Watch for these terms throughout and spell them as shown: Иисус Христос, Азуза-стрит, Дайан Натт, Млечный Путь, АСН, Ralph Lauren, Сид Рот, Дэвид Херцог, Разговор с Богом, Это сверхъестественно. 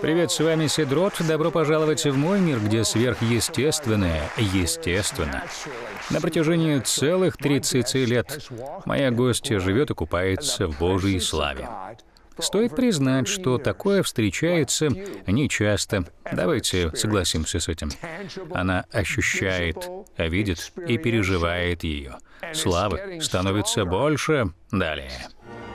Привет, с вами Сид Рот. Добро пожаловать в мой мир, где сверхъестественное естественно. На протяжении целых 30 лет моя гостья живет и купается в Божьей славе. Стоит признать, что такое встречается нечасто. Давайте согласимся с этим. Она ощущает, видит и переживает ее. Славы становится больше. Далее.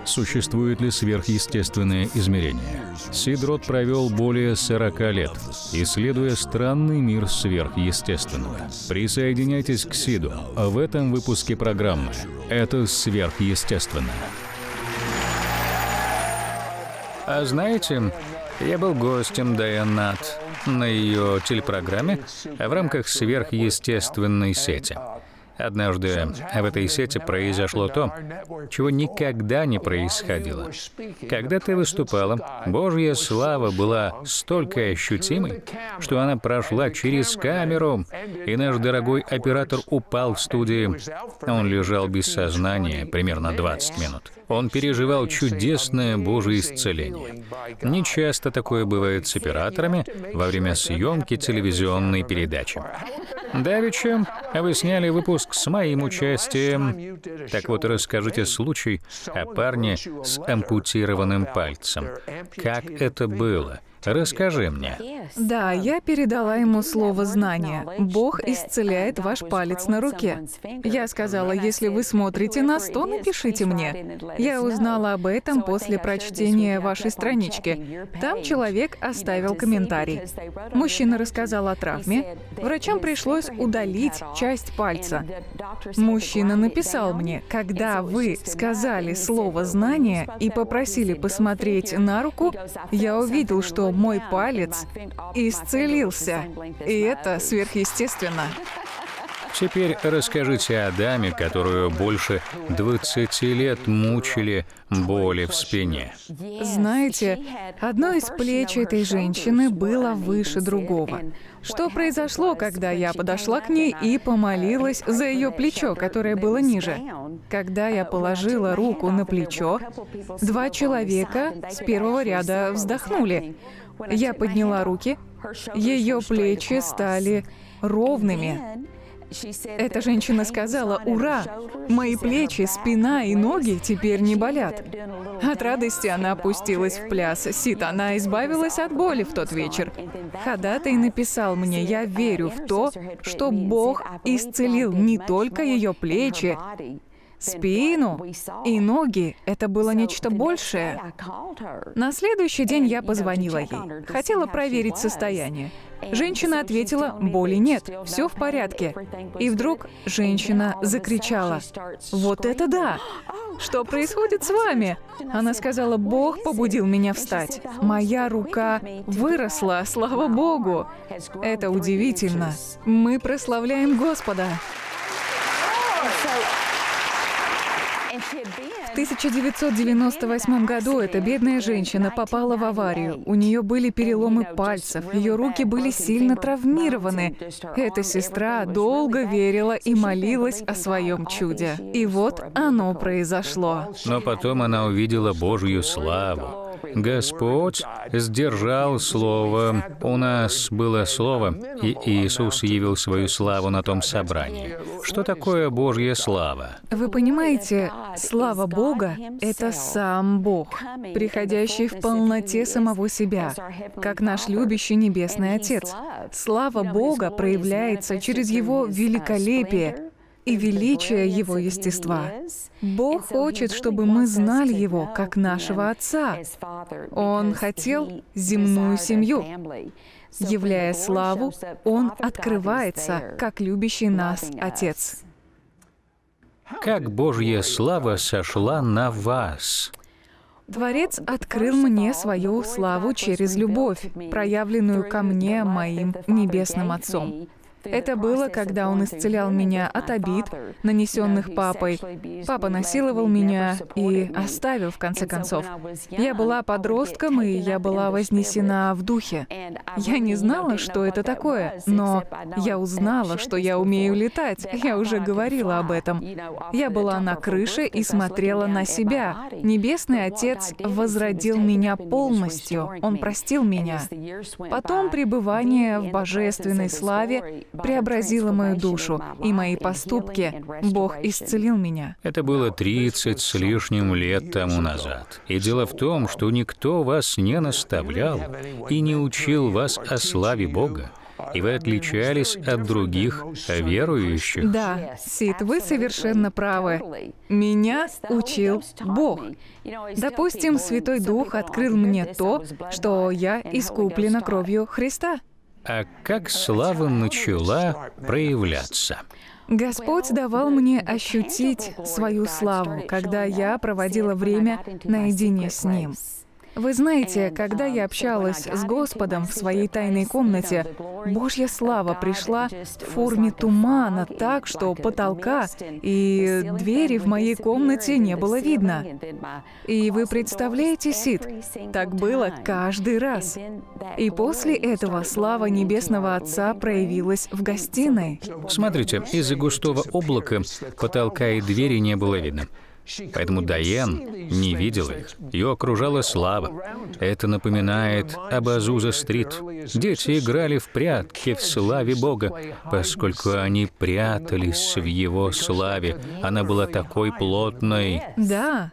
Существует ли сверхъестественное измерение? Сид Рот провел более 40 лет, исследуя странный мир сверхъестественного. Присоединяйтесь к Сиду в этом выпуске программы «Это сверхъестественно». А знаете, я был гостем Дайан Натт на ее телепрограмме в рамках сверхъестественной сети. Однажды в этой сети произошло то, чего никогда не происходило. Когда ты выступала, Божья слава была столько ощутимой, что она прошла через камеру, и наш дорогой оператор упал в студии. Он лежал без сознания примерно 20 минут. Он переживал чудесное Божье исцеление. Не часто такое бывает с операторами во время съемки телевизионной передачи. Давеча вы сняли выпуск с моим участием. Так вот, расскажите случай о парне с ампутированным пальцем. Как это было? Расскажи мне. Да, я передала ему слово знания. Бог исцеляет ваш палец на руке. Я сказала, если вы смотрите нас, то напишите мне. Я узнала об этом после прочтения вашей странички. Там человек оставил комментарий. Мужчина рассказал о травме. Врачам пришлось удалить часть пальца. Мужчина написал мне, когда вы сказали слово знания и попросили посмотреть на руку, я увидел, что мой палец исцелился, и это сверхъестественно. Теперь расскажите о даме, которую больше 20 лет мучили боли в спине. Знаете, одно из плеч этой женщины было выше другого. Что произошло, когда я подошла к ней и помолилась за ее плечо, которое было ниже? Когда я положила руку на плечо, два человека с первого ряда вздохнули. Я подняла руки, ее плечи стали ровными. Эта женщина сказала: «Ура! Мои плечи, спина и ноги теперь не болят». От радости она опустилась в пляс. Сид, она избавилась от боли в тот вечер. Ходатай написал мне: «Я верю в то, что Бог исцелил не только ее плечи, спину и ноги. Это было нечто большее». На следующий день я позвонила ей. Хотела проверить состояние. Женщина ответила: «Боли нет, все в порядке». И вдруг женщина закричала: «Вот это да! Что происходит с вами?» Она сказала: «Бог побудил меня встать. Моя рука выросла, слава Богу!» Это удивительно. Мы прославляем Господа. В 1998 году эта бедная женщина попала в аварию. У нее были переломы пальцев, ее руки были сильно травмированы. Эта сестра долго верила и молилась о своем чуде. И вот оно произошло. Но потом она увидела Божью славу. Господь сдержал слово. У нас было слово, и Иисус явил свою славу на том собрании. Что такое Божья слава? Вы понимаете, слава Бога — это сам Бог, приходящий в полноте самого себя, как наш любящий Небесный Отец. Слава Бога проявляется через Его великолепие и величие Его естества. Бог хочет, чтобы мы знали Его как нашего Отца. Он хотел земную семью. Являя славу, Он открывается как любящий нас Отец. Как Божья слава сошла на вас? Творец открыл мне свою славу через любовь, проявленную ко мне моим Небесным Отцом. Это было, когда Он исцелял меня от обид, нанесенных папой. Папа насиловал меня и оставил, в конце концов. Я была подростком, и я была вознесена в духе. Я не знала, что это такое, но я узнала, что я умею летать. Я уже говорила об этом. Я была на крыше и смотрела на себя. Небесный Отец возродил меня полностью. Он простил меня. Потом пребывание в божественной славе преобразило мою душу и мои поступки. Бог исцелил меня. Это было 30 с лишним лет тому назад. И дело в том, что никто вас не наставлял и не учил вас о славе Бога. И вы отличались от других верующих. Да, Сид, вы совершенно правы. Меня учил Бог. Допустим, Святой Дух открыл мне то, что я искуплена кровью Христа. А как слава начала проявляться? Господь давал мне ощутить свою славу, когда я проводила время наедине с Ним. Вы знаете, когда я общалась с Господом в своей тайной комнате, Божья слава пришла в форме тумана так, что потолка и двери в моей комнате не было видно. И вы представляете, Сид, так было каждый раз. И после этого слава Небесного Отца проявилась в гостиной. Смотрите, из-за густого облака потолка и двери не было видно. Поэтому Дайан не видела их. Ее окружала слава. Это напоминает об Азуза-стрит. Дети играли в прятки в славе Бога, поскольку они прятались в Его славе. Она была такой плотной. Да,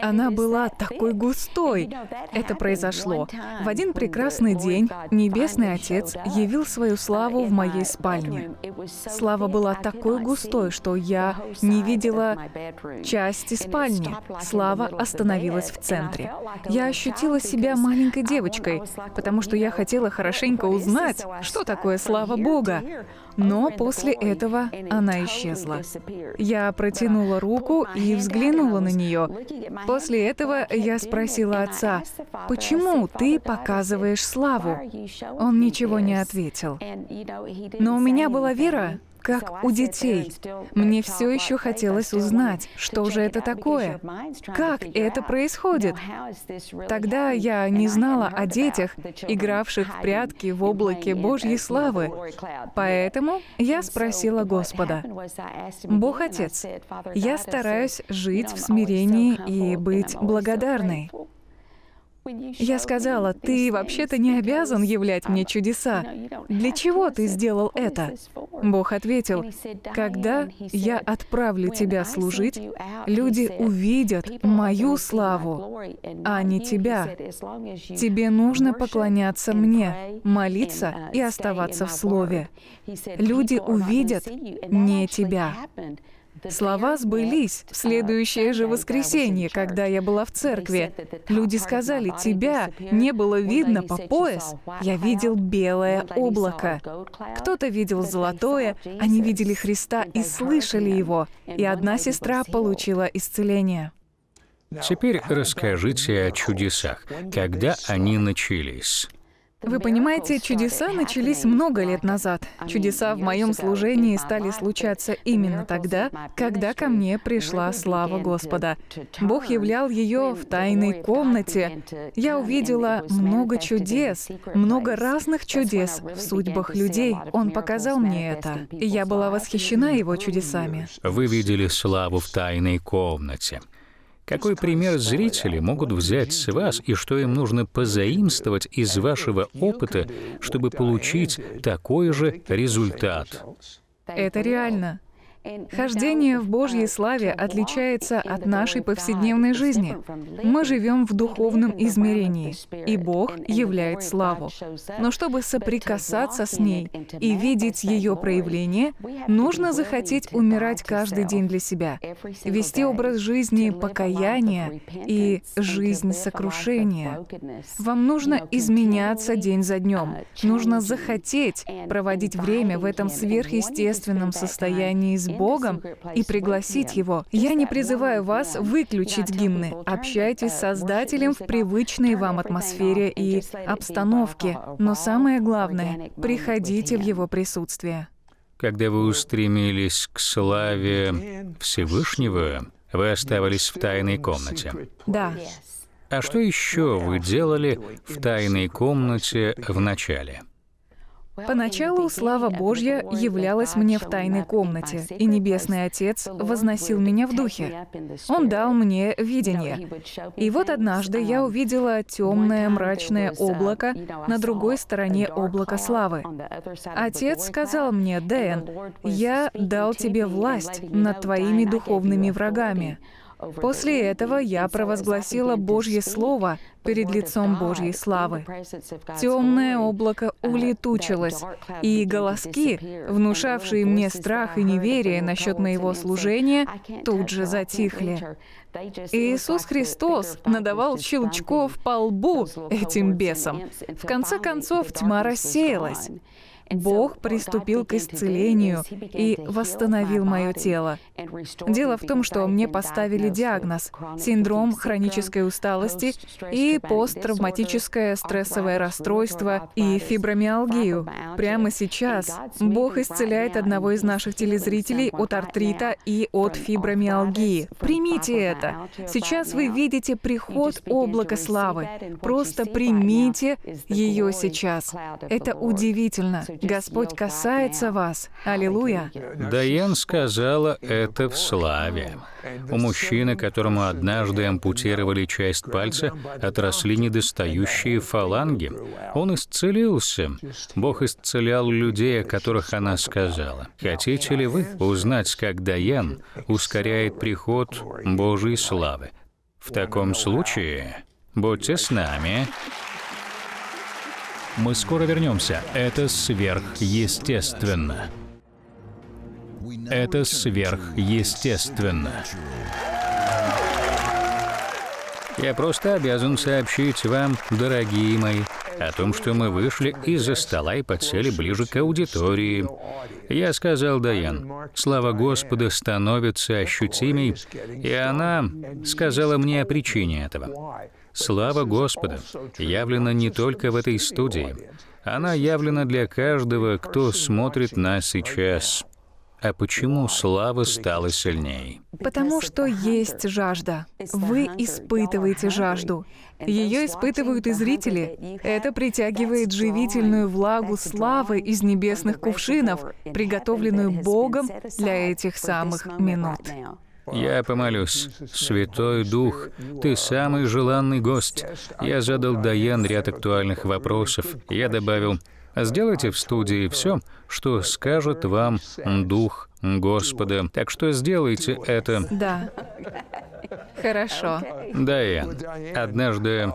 она была такой густой. Это произошло. В один прекрасный день Небесный Отец явил свою славу в моей спальне. Слава была такой густой, что я не видела части спальни. Слава остановилась в центре. Я ощутила себя маленькой девочкой, потому что я хотела хорошенько узнать, что такое слава Бога. Но после этого она исчезла. Я протянула руку и взглянула на нее. После этого я спросила отца, «Почему ты показываешь славу?» Он ничего не ответил. Но у меня была вера, как у детей. Мне все еще хотелось узнать, что же это такое, как это происходит. Тогда я не знала о детях, игравших в прятки в облаке Божьей славы. Поэтому я спросила Господа, «Бог Отец, я стараюсь жить в смирении и быть благодарной». Я сказала, «Ты вообще-то не обязан являть мне чудеса. Для чего ты сделал это?» Бог ответил, «Когда я отправлю тебя служить, люди увидят мою славу, а не тебя. Тебе нужно поклоняться мне, молиться и оставаться в слове. Люди увидят не тебя». Слова сбылись в следующее же воскресенье, когда я была в церкви. Люди сказали, «Тебя не было видно по пояс». Я видел белое облако. Кто-то видел золотое, они видели Христа и слышали Его. И одна сестра получила исцеление. Теперь расскажите о чудесах, когда они начались. Вы понимаете, чудеса начались много лет назад. Чудеса в моем служении стали случаться именно тогда, когда ко мне пришла слава Господа. Бог являл ее в тайной комнате. Я увидела много чудес, много разных чудес в судьбах людей. Он показал мне это, и я была восхищена Его чудесами. Вы видели славу в тайной комнате. Какой пример зрители могут взять с вас и что им нужно позаимствовать из вашего опыта, чтобы получить такой же результат? Это реально. Хождение в Божьей славе отличается от нашей повседневной жизни. Мы живем в духовном измерении, и Бог являет славу. Но чтобы соприкасаться с ней и видеть ее проявление, нужно захотеть умирать каждый день для себя, вести образ жизни покаяния и жизнь сокрушения. Вам нужно изменяться день за днем. Нужно захотеть проводить время в этом сверхъестественном состоянии с Богом и пригласить Его. Я не призываю вас выключить гимны. Общайтесь с Создателем в привычной вам атмосфере и обстановке. Но самое главное — приходите в Его присутствие. Когда вы устремились к славе Всевышнего, вы оставались в тайной комнате. Да. А что еще вы делали в тайной комнате в начале? Поначалу слава Божья являлась мне в тайной комнате, и Небесный Отец возносил меня в духе. Он дал мне видение. И вот однажды я увидела темное мрачное облако на другой стороне облака славы. Отец сказал мне: «Дэн, я дал тебе власть над твоими духовными врагами». После этого я провозгласила Божье Слово перед лицом Божьей славы. Темное облако улетучилось, и голоски, внушавшие мне страх и неверие насчет моего служения, тут же затихли. Иисус Христос надавал щелчков по лбу этим бесам. В конце концов, тьма рассеялась. Бог приступил к исцелению и восстановил мое тело. Дело в том, что мне поставили диагноз — синдром хронической усталости и посттравматическое стрессовое расстройство и фибромиалгию. Прямо сейчас Бог исцеляет одного из наших телезрителей от артрита и от фибромиалгии. Примите это. Сейчас вы видите приход облака славы. Просто примите ее сейчас. Это удивительно. Господь касается вас. Аллилуйя. Дайан сказала это в славе. У мужчины, которому однажды ампутировали часть пальца, отросли недостающие фаланги. Он исцелился. Бог исцелял людей, о которых она сказала. Хотите ли вы узнать, как Дайан ускоряет приход Божьей славы? В таком случае, будьте с нами. Мы скоро вернемся. Это сверхъестественно. Это сверхъестественно. Я просто обязан сообщить вам, дорогие мои, о том, что мы вышли из-за стола и подсели ближе к аудитории. Я сказал Дайан: слава Господа становится ощутимей, и она сказала мне о причине этого. Слава Господа явлена не только в этой студии. Она явлена для каждого, кто смотрит нас сейчас. А почему слава стала сильней? Потому что есть жажда. Вы испытываете жажду. Ее испытывают и зрители. Это притягивает живительную влагу славы из небесных кувшинов, приготовленную Богом для этих самых минут. Я помолюсь. Святой Дух, Ты самый желанный гость. Я задал Дайан ряд актуальных вопросов. Я добавил: сделайте в студии все, что скажет вам Дух Господа. Так что сделайте это. Да. Хорошо. Дайан, однажды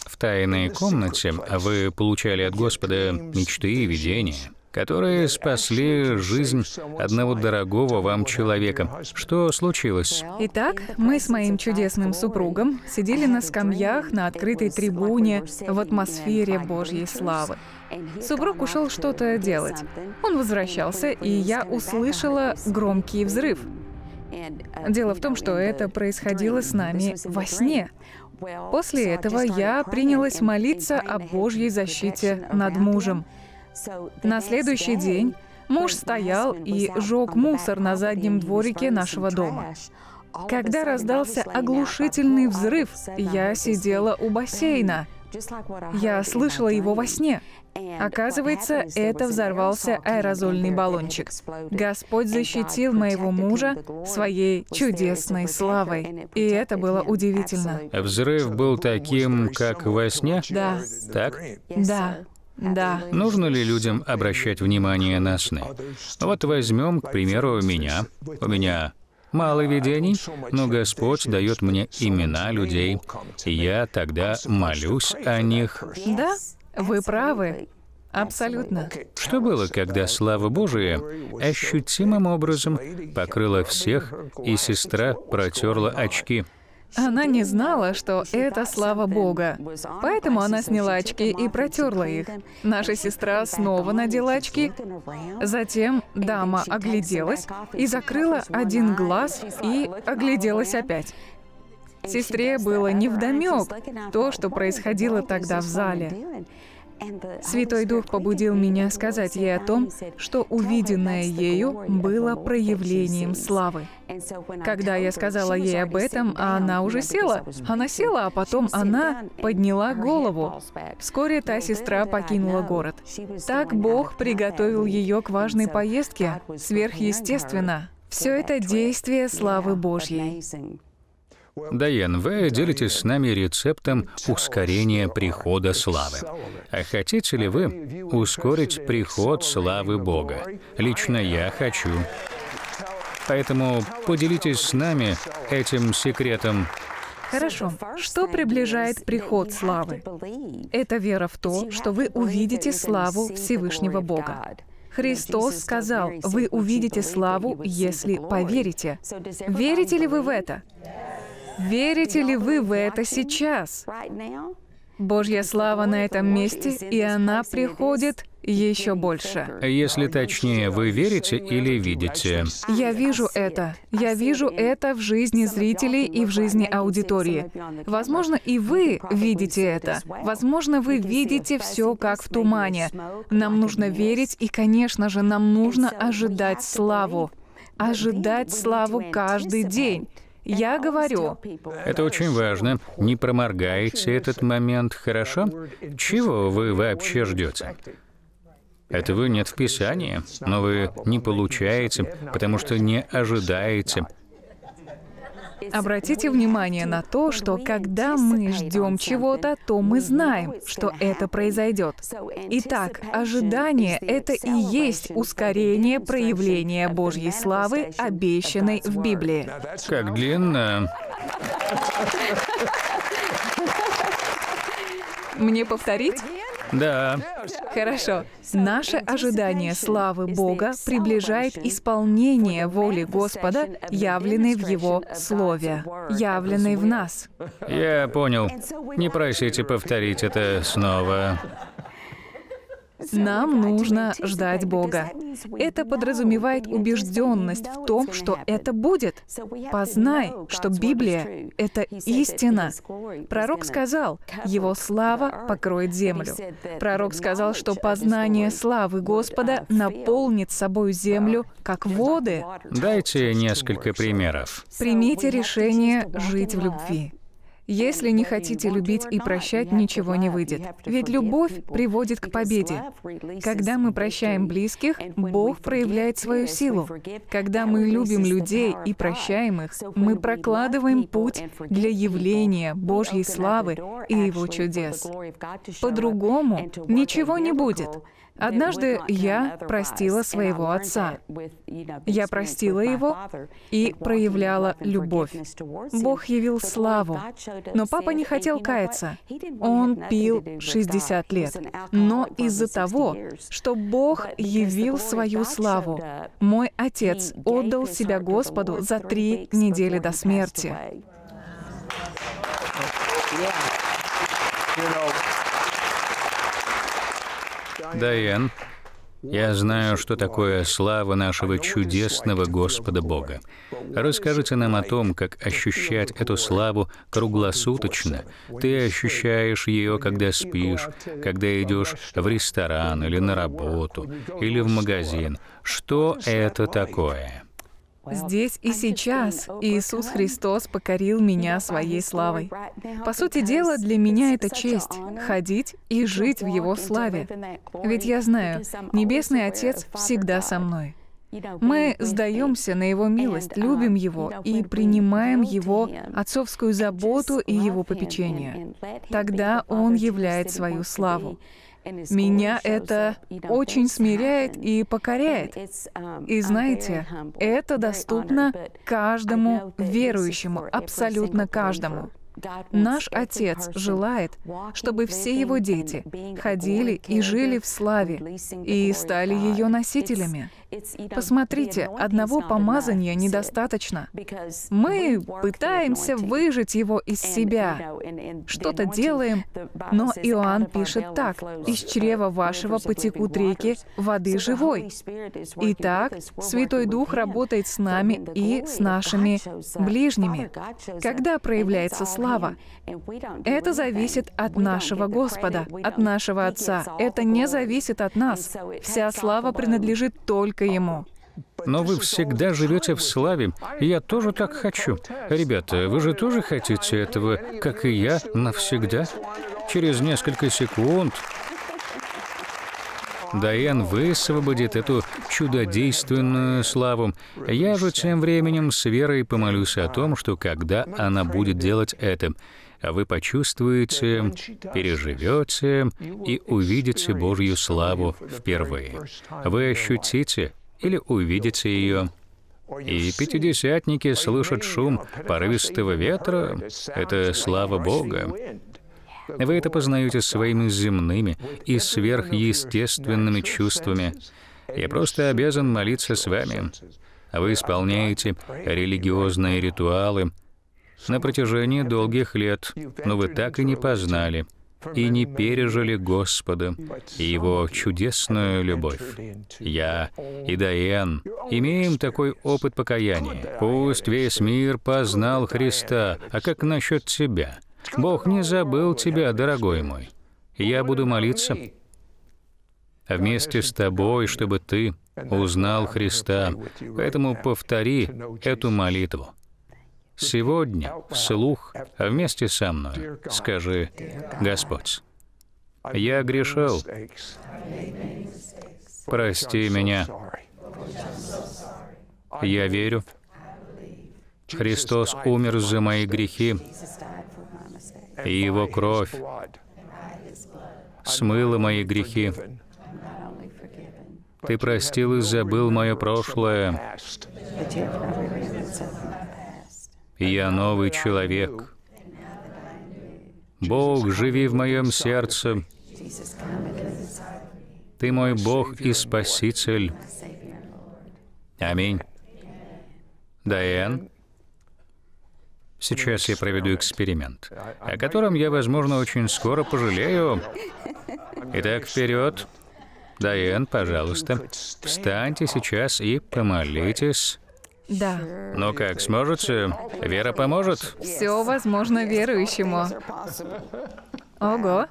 в тайной комнате вы получали от Господа мечты и видения, которые спасли жизнь одного дорогого вам человека. Что случилось? Итак, мы с моим чудесным супругом сидели на скамьях на открытой трибуне в атмосфере Божьей славы. Супруг ушел что-то делать. Он возвращался, и я услышала громкий взрыв. Дело в том, что это происходило с нами во сне. После этого я принялась молиться о Божьей защите над мужем. На следующий день муж стоял и жег мусор на заднем дворике нашего дома. Когда раздался оглушительный взрыв, я сидела у бассейна. Я слышала его во сне. Оказывается, это взорвался аэрозольный баллончик. Господь защитил моего мужа своей чудесной славой. И это было удивительно. Взрыв был таким, как во сне? Да. Так? Да. Да. Нужно ли людям обращать внимание на сны? Вот возьмем, к примеру, меня. У меня мало видений, но Господь дает мне имена людей. Я тогда молюсь о них. Да, вы правы. Абсолютно. Что было, когда слава Божия ощутимым образом покрыла всех, и сестра протерла очки? Она не знала, что это слава Бога, поэтому она сняла очки и протерла их. Наша сестра снова надела очки. Затем дама огляделась и закрыла один глаз и огляделась опять. Сестре было невдомек то, что происходило тогда в зале. Святой Дух побудил меня сказать ей о том, что увиденное ею было проявлением славы. Когда я сказала ей об этом, она уже села. Она села, а потом она подняла голову. Вскоре та сестра покинула город. Так Бог приготовил ее к важной поездке. Сверхъестественно. Все это действие славы Божьей. Дайан, вы делитесь с нами рецептом ускорения прихода славы. А хотите ли вы ускорить приход славы Бога? Лично я хочу. Поэтому поделитесь с нами этим секретом. Хорошо. Что приближает приход славы? Это вера в то, что вы увидите славу Всевышнего Бога. Христос сказал, вы увидите славу, если поверите. Верите ли вы в это? Верите ли вы в это сейчас? Божья слава на этом месте, и она приходит еще больше. Если точнее, вы верите или видите? Я вижу это. Я вижу это в жизни зрителей и в жизни аудитории. Возможно, и вы видите это. Возможно, вы видите все как в тумане. Нам нужно верить, и, конечно же, нам нужно ожидать славу. Ожидать славу каждый день. Я говорю. Это очень важно. Не проморгайте этот момент, хорошо? Чего вы вообще ждете? Этого нет в Писании, но вы не получаете, потому что не ожидаете. Обратите внимание на то, что когда мы ждем чего-то, то мы знаем, что это произойдет. Итак, ожидание — это и есть ускорение проявления Божьей славы, обещанной в Библии. Как длинно. Мне повторить? Да. Хорошо. Наше ожидание славы Бога приближает исполнение воли Господа, явленной в Его Слове, явленной в нас. Я понял. Не просите повторить это снова. Нам нужно ждать Бога. Это подразумевает убежденность в том, что это будет. Познай, что Библия — это истина. Пророк сказал, его слава покроет землю. Пророк сказал, что познание славы Господа наполнит собой землю, как воды. Дайте несколько примеров. Примите решение жить в любви. Если не хотите любить и прощать, ничего не выйдет. Ведь любовь приводит к победе. Когда мы прощаем близких, Бог проявляет свою силу. Когда мы любим людей и прощаем их, мы прокладываем путь для явления Божьей славы и Его чудес. По-другому ничего не будет. Однажды я простила своего отца. Я простила его и проявляла любовь. Бог явил славу. Но папа не хотел каяться. Он пил 60 лет. Но из-за того, что Бог явил свою славу, мой отец отдал себя Господу за 3 недели до смерти. Дайан, я знаю, что такое слава нашего чудесного Господа Бога. Расскажите нам о том, как ощущать эту славу круглосуточно. Ты ощущаешь ее, когда спишь, когда идешь в ресторан или на работу, или в магазин. Что это такое? Здесь и сейчас Иисус Христос покорил меня своей славой. По сути дела, для меня это честь — ходить и жить в Его славе. Ведь я знаю, Небесный Отец всегда со мной. Мы сдаемся на Его милость, любим Его и принимаем Его отцовскую заботу и Его попечение. Тогда Он являет свою славу. Меня это очень смиряет и покоряет. И знаете, это доступно каждому верующему, абсолютно каждому. Наш Отец желает, чтобы все Его дети ходили и жили в славе и стали ее носителями. Посмотрите, одного помазания недостаточно. Мы пытаемся выжать его из себя, что-то делаем, но Иоанн пишет так: «Из чрева вашего потекут реки воды живой». Итак, Святой Дух работает с нами и с нашими ближними. Когда проявляется слава? Это зависит от нашего Господа, от нашего Отца. Это не зависит от нас. Вся слава принадлежит только Ему. Но вы всегда живете в славе. Я тоже так хочу. Ребята, вы же тоже хотите этого, как и я, навсегда? Через несколько секунд Дайан высвободит эту чудодейственную славу. Я же тем временем с верой помолюсь о том, что когда она будет делать это, вы почувствуете, переживете и увидите Божью славу впервые. Вы ощутите или увидите ее. И пятидесятники слышат шум порывистого ветра. Это слава Бога. Вы это познаете своими земными и сверхъестественными чувствами. Я просто обязан молиться с вами. Вы исполняете религиозные ритуалы на протяжении долгих лет, но вы так и не познали и не пережили Господа и Его чудесную любовь. Я и Дайан имеем такой опыт покаяния. Пусть весь мир познал Христа, а как насчет тебя? Бог не забыл тебя, дорогой мой. Я буду молиться вместе с тобой, чтобы ты узнал Христа. Поэтому повтори эту молитву. Сегодня вслух вместе со мной скажи: «Господь, я грешил. Прости меня. Я верю. Христос умер за мои грехи, и Его кровь смыла мои грехи. Ты простил и забыл мое прошлое. Я новый человек. Бог, живи в моем сердце. Ты мой Бог и Спаситель. Аминь». Дайан, сейчас я проведу эксперимент, о котором я, возможно, очень скоро пожалею. Итак, вперед. Дайан, пожалуйста, встаньте сейчас и помолитесь. Да. Ну как, сможете? Вера поможет? Все возможно верующему. Ого.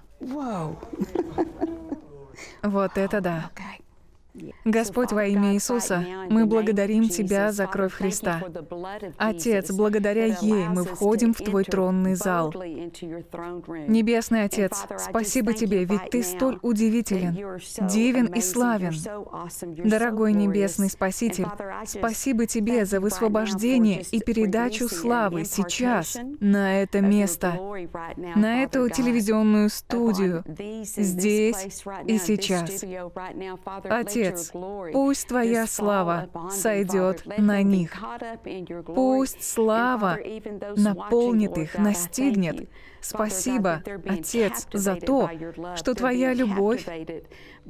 Вот это да. Господь, во имя Иисуса, мы благодарим Тебя за кровь Христа. Отец, благодаря ей мы входим в Твой тронный зал. Небесный Отец, спасибо Тебе, ведь Ты столь удивителен, дивен и славен. Дорогой Небесный Спаситель, спасибо Тебе за высвобождение и передачу славы сейчас, на это место, на эту телевизионную студию, здесь и сейчас. Отец, пусть Твоя слава сойдет на них. Пусть слава наполнит их, настигнет. Спасибо, Отец, за то, что Твоя любовь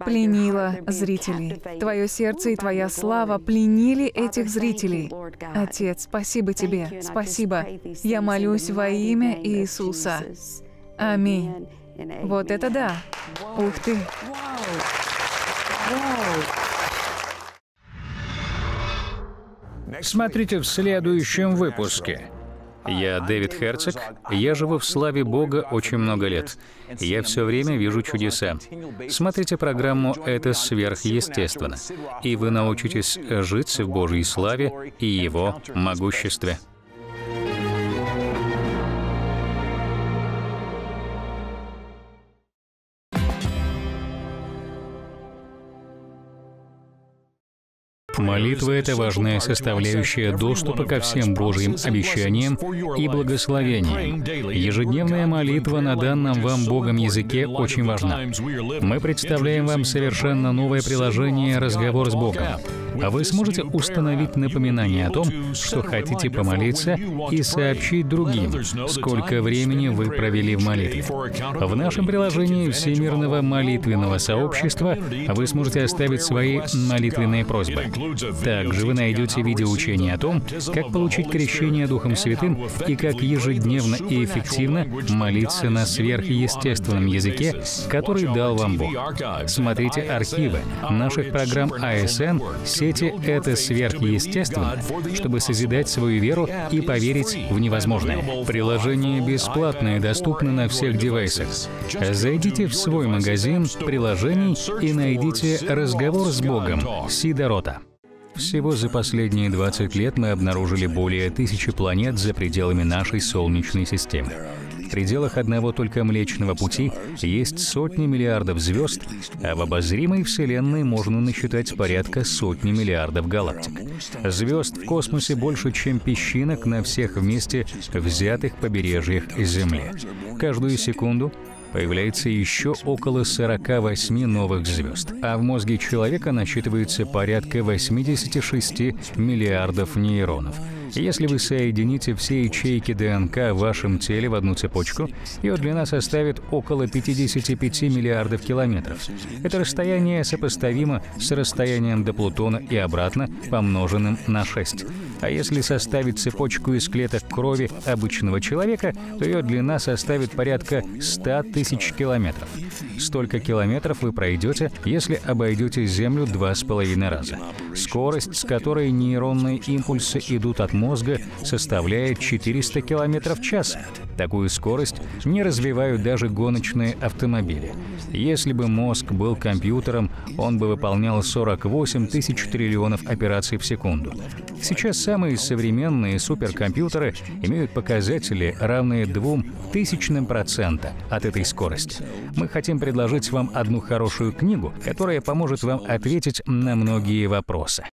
пленила зрителей. Твое сердце и Твоя слава пленили этих зрителей. Отец, спасибо Тебе, спасибо. Я молюсь во имя Иисуса. Аминь. Вот это да! Ух ты! Смотрите в следующем выпуске. Я Дэвид Херцог. Я живу в славе Бога очень много лет. Я все время вижу чудеса. Смотрите программу «Это сверхъестественно», и вы научитесь жить в Божьей славе и Его могуществе. Молитва — это важная составляющая доступа ко всем Божьим обещаниям и благословениям. Ежедневная молитва на данном вам Богом языке очень важна. Мы представляем вам совершенно новое приложение «Разговор с Богом». А вы сможете установить напоминание о том, что хотите помолиться, и сообщить другим, сколько времени вы провели в молитве. В нашем приложении Всемирного молитвенного сообщества вы сможете оставить свои молитвенные просьбы. Также вы найдете видеоучение о том, как получить крещение Духом Святым и как ежедневно и эффективно молиться на сверхъестественном языке, который дал вам Бог. Смотрите архивы наших программ АСН, сети «Это сверхъестественно», чтобы созидать свою веру и поверить в невозможное. Приложение бесплатное, доступно на всех девайсах. Зайдите в свой магазин приложений и найдите «Разговор с Богом» Сида Рота. Всего за последние 20 лет мы обнаружили более 1000 планет за пределами нашей Солнечной системы. В пределах одного только Млечного Пути есть сотни миллиардов звезд, а в обозримой Вселенной можно насчитать порядка сотни миллиардов галактик. Звезд в космосе больше, чем песчинок на всех вместе взятых побережьях Земли. Каждую секунду появляется еще около 48 новых звезд, а в мозге человека насчитывается порядка 86 миллиардов нейронов. Если вы соедините все ячейки ДНК в вашем теле в одну цепочку, ее длина составит около 55 миллиардов километров. Это расстояние сопоставимо с расстоянием до Плутона и обратно, помноженным на 6. А если составить цепочку из клеток крови обычного человека, то ее длина составит порядка 100 тысяч километров. Столько километров вы пройдете, если обойдете Землю 2,5 раза. Скорость, с которой нейронные импульсы идут от мозга, составляет 400 км в час. Такую скорость не развивают даже гоночные автомобили. Если бы мозг был компьютером, он бы выполнял 48 тысяч триллионов операций в секунду. Сейчас самые современные суперкомпьютеры имеют показатели, равные 0,02% от этой скорости. Мы хотим предложить вам одну хорошую книгу, которая поможет вам ответить на многие вопросы.